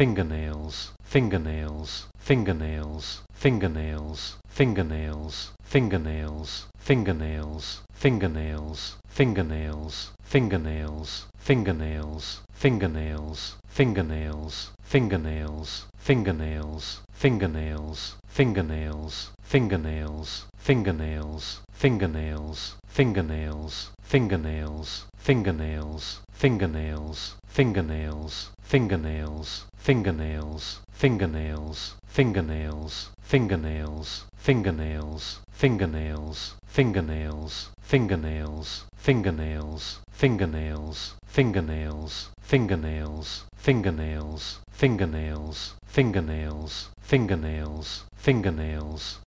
fingernails, fingernails, fingernails, fingernails, fingernails, fingernails, fingernails, fingernails, fingernails, fingernails, fingernails, fingernails, fingernails, fingernails, fingernails, fingernails, fingernails, fingernails, fingernails, fingernails, fingernails, fingernails, fingernails, fingernails, fingernails, fingernails, fingernails, fingernails, fingernails, fingernails, fingernails, fingernails, fingernails, fingernails, fingernails, fingernails, fingernails, fingernails, fingernails, fingernails, fingernails, fingernails, fingernails,